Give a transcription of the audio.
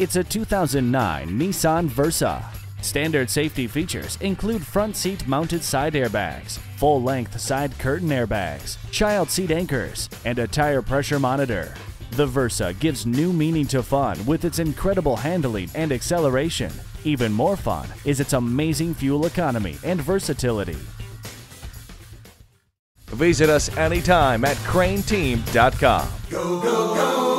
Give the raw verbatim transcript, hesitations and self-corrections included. It's a two thousand nine Nissan Versa. Standard safety features include front seat mounted side airbags, full-length side curtain airbags, child seat anchors, and a tire pressure monitor. The Versa gives new meaning to fun with its incredible handling and acceleration. Even more fun is its amazing fuel economy and versatility. Visit us anytime at crane team dot com. Go, go, go!